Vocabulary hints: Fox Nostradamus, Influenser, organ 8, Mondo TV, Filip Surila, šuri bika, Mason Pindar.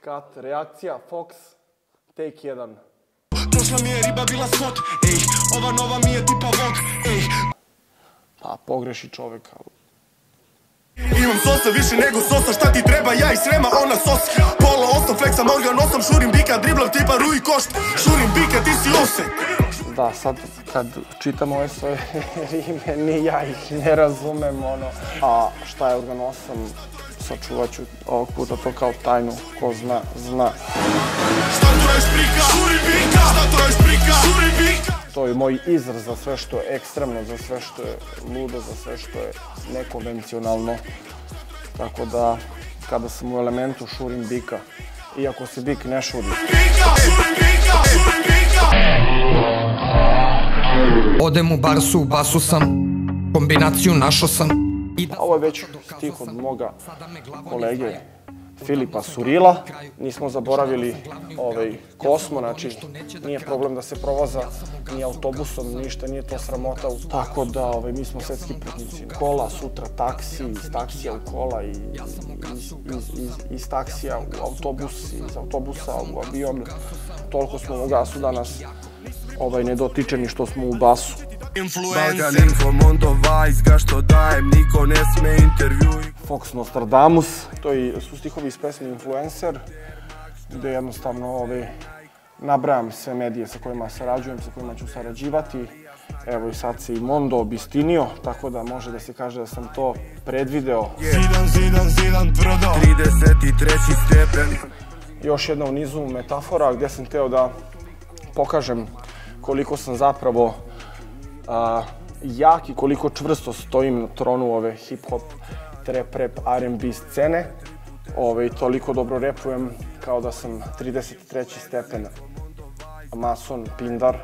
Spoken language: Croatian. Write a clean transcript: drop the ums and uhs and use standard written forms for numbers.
Kat, reakcija, Fox, take 1. Prošla mi je riba bila skot, ej, ova nova mi je tipa vod, ej. Pa pogreši čovjek, ali... Imam sosa više nego sosa, šta ti treba, ja i srema, ona sos. Pola osam, fleksam organ osam, šurim bika, driblam tipa ruj košt. Šurim bika, ti si osek. Da, sad kad čitam ove svoje rime, ni ja ih ne razumem, ono. A šta je organ osam, sačuvat ću ovog puta to kao tajnu, ko zna, zna. Šta to je šprika, šurim bika, šta to je šprika, šurim bika. To je moj izraz za sve što je ekstremno, za sve što je ludo, za sve što je nekonvencionalno. Tako da, kada sam u elementu, šurim bika. Iako se bik ne šuri. Odem u Barsu, u basu sam, kombinaciju našo sam. Ovo je već stih od moga kolege Filipa Surila. Nismo zaboravili Kosmo, znači nije problem da se provoza ni autobusom, ništa, nije to sramota. Tako da mi smo svetski putnici. Kola, sutra taksi, iz taksija u kola, iz taksija u autobus, iz autobusa u avion. Toliko smo u gasu danas nedotičeni što smo u basu. Fox Nostradamus, to su stihovi iz pesme Influenser, gde jednostavno nabrajam sve medije sa kojima sarađujem, sa kojima ću sarađivati. Evo i sad se i Mondo obistinio, tako da može da se kaže da sam to predvideo. Zidan, zidan, zidan, tvrdo, 33. stepen. Još jedna u nizu metafora gde sam hteo da pokažem koliko sam zapravo jak i koliko čvrsto stojim na tronu ove hip-hop, trap, rap, R&B scene. Toliko dobro rapujem kao da sam 33. stepen Mason Pindar.